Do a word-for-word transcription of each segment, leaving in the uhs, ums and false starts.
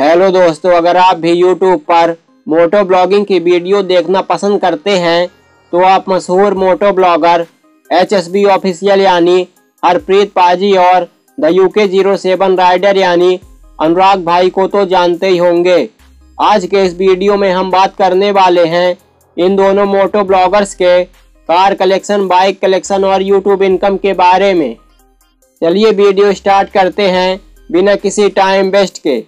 Hello दोस्तों, अगर आप भी यूट्यूब पर मोटो ब्लॉगिंग की वीडियो देखना पसंद करते हैं तो आप मशहूर moto blogger H S B official यानी हरप्रीत पाजी और the UK zero seven rider यानी अनुराग भाई को तो जानते ही होंगे। आज के इस वीडियो में हम बात करने वाले हैं इन दोनों मोटो ब्लॉगर्स के कार कलेक्शन, बाइक कलेक्शन और यूट्यूब इनकम के बारे में। चलिए वीडियो स्टार्ट करते हैं बिना किसी टाइम वेस्ट के।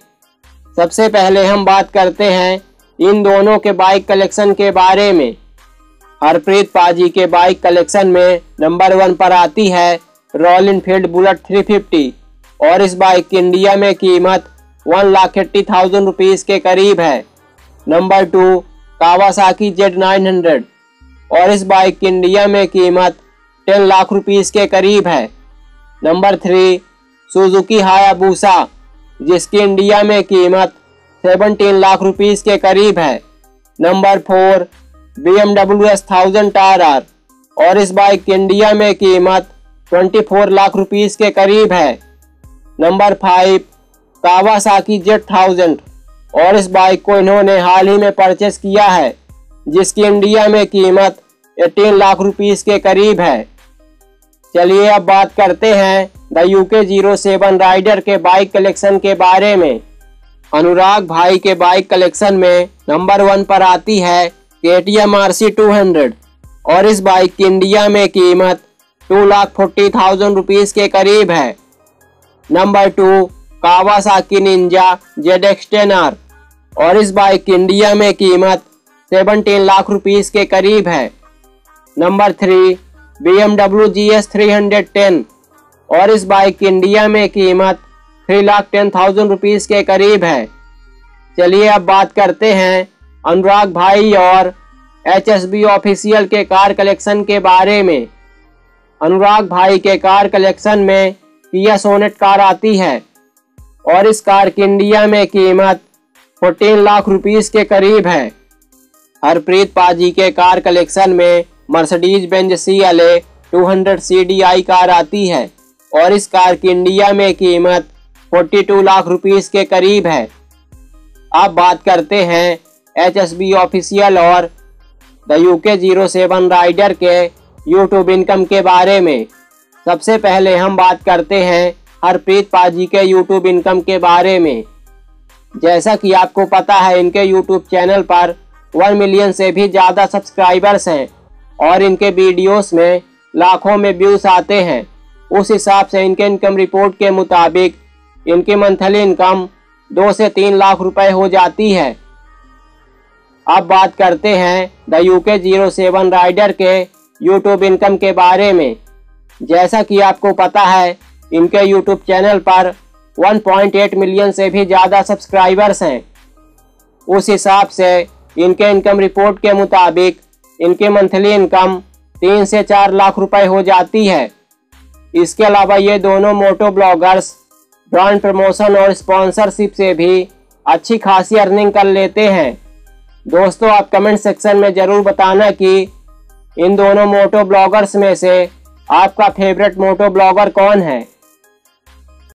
सबसे पहले हम बात करते हैं इन दोनों के बाइक कलेक्शन के बारे में। हरप्रीत पाजी के बाइक कलेक्शन में नंबर वन पर आती है Royal Enfield Bullet three fifty और इस बाइक की इंडिया में कीमत one lakh eighty thousand rupees के करीब है। Number two Kawasaki Z nine hundred और इस बाइक की इंडिया में कीमत टेन लाख रुपीज़ के करीब है। नंबर थ्री सुजुकी हायाबूसा जिसकी इंडिया में कीमत सेवनटीन लाख रुपीज़ के करीब है। Number four B M W S thousand R R और इस बाइक की इंडिया में कीमत ट्वेंटी फोर लाख रुपीज़ के करीब है। Number five Kawasaki Z thousand और इस बाइक को इन्होंने हाल ही में परचेस किया है जिसकी इंडिया में कीमत अठारह लाख रुपीस के करीब है। चलिए अब बात करते हैं the UK zero seven rider के बाइक कलेक्शन के बारे में। अनुराग भाई के बाइक कलेक्शन में नंबर वन पर आती है केटीएम आरसी टू हंड्रेड और इस बाइक की इंडिया में कीमत two lakh forty thousand rupees के करीब है। Number two Kawasaki Ninja Z X ten R और इस बाइक की इंडिया में कीमत सेवनटीन लाख रुपीस के करीब है। Number three B M W G S three hundred ten और इस बाइक की इंडिया में कीमत three lakh ten thousand rupees के करीब है। चलिए अब बात करते हैं अनुराग भाई और एच एस बी ऑफिशियल के कार कलेक्शन के बारे में। अनुराग भाई के कार कलेक्शन में किया सोनेट कार आती है और इस कार की इंडिया में कीमत फोर्टीन लाख रुपीस के करीब है। हरप्रीत पाजी के कार कलेक्शन में Mercedes Benz C L A two hundred C D I car आती है और इस कार की इंडिया में कीमत बयालीस लाख रुपीस के करीब है। अब बात करते हैं एच एस बी ऑफिशियल और the UK zero seven rider के यूट्यूब इनकम के बारे में। सबसे पहले हम बात करते हैं हरप्रीत पाजी के यूट्यूब इनकम के बारे में। जैसा कि आपको पता है इनके यूट्यूब चैनल पर वन मिलियन से भी ज़्यादा सब्सक्राइबर्स हैं और इनके वीडियोस में लाखों में व्यूज़ आते हैं। उस हिसाब से इनके इनकम रिपोर्ट के मुताबिक इनकी मंथली इनकम दो से तीन लाख रुपए हो जाती है। अब बात करते हैं the UK zero seven rider के यूट्यूब इनकम के बारे में। जैसा कि आपको पता है इनके यूट्यूब चैनल पर वन पॉइंट एट मिलियन से भी ज़्यादा सब्सक्राइबर्स हैं। उस हिसाब से इनके इनकम रिपोर्ट के मुताबिक इनके मंथली इनकम तीन से चार लाख रुपए हो जाती है। इसके अलावा ये दोनों मोटो ब्लॉगर्स ब्रांड प्रमोशन और स्पॉन्सरशिप से भी अच्छी खासी अर्निंग कर लेते हैं। दोस्तों, आप कमेंट सेक्शन में ज़रूर बताना कि इन दोनों मोटो ब्लॉगर्स में से आपका फेवरेट मोटो ब्लॉगर कौन है।